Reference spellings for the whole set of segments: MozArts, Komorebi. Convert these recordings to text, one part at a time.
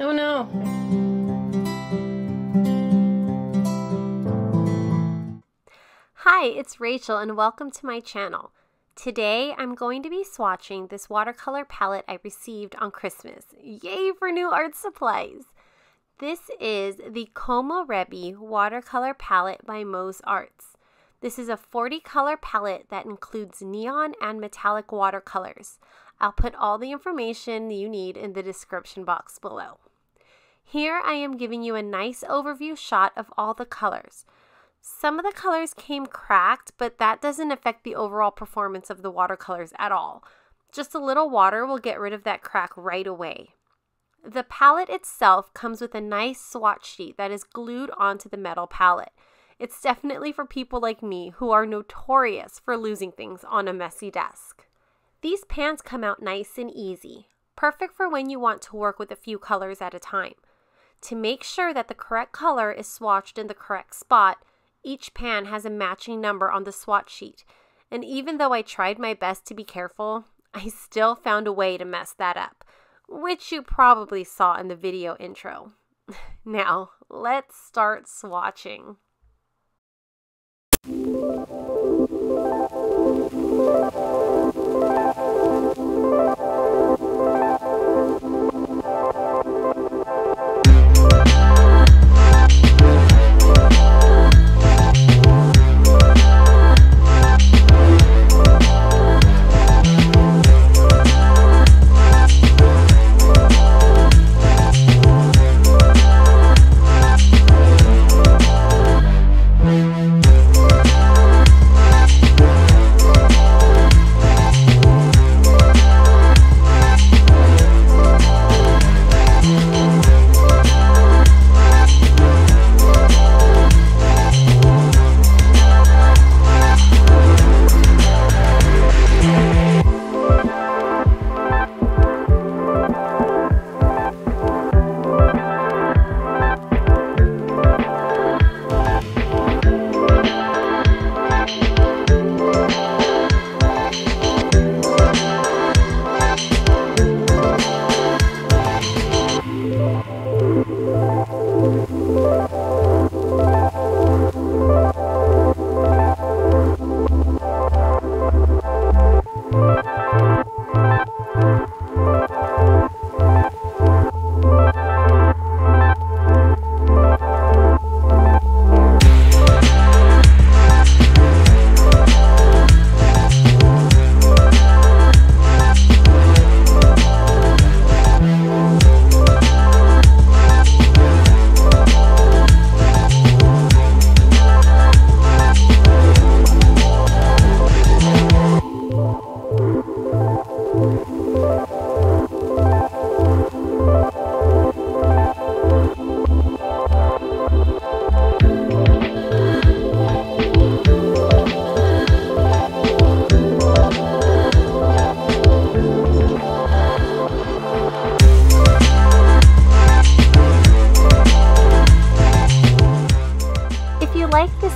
Oh no! Hi, it's Rachel and welcome to my channel. Today I'm going to be swatching this watercolor palette I received on Christmas. Yay for new art supplies! This is the Komorebi watercolor palette by MozArts. This is a 40 color palette that includes neon and metallic watercolors. I'll put all the information you need in the description box below. Here I am giving you a nice overview shot of all the colors. Some of the colors came cracked, but that doesn't affect the overall performance of the watercolors at all. Just a little water will get rid of that crack right away. The palette itself comes with a nice swatch sheet that is glued onto the metal palette. It's definitely for people like me who are notorious for losing things on a messy desk. These pans come out nice and easy, perfect for when you want to work with a few colors at a time. To make sure that the correct color is swatched in the correct spot, each pan has a matching number on the swatch sheet, and even though I tried my best to be careful, I still found a way to mess that up, which you probably saw in the video intro. Now, let's start swatching.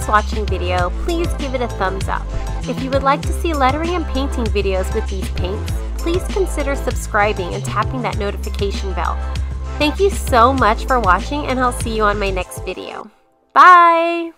Watching video, please give it a thumbs up. If you would like to see lettering and painting videos with these paints, please consider subscribing and tapping that notification bell. Thank you so much for watching, and I'll see you on my next video. Bye!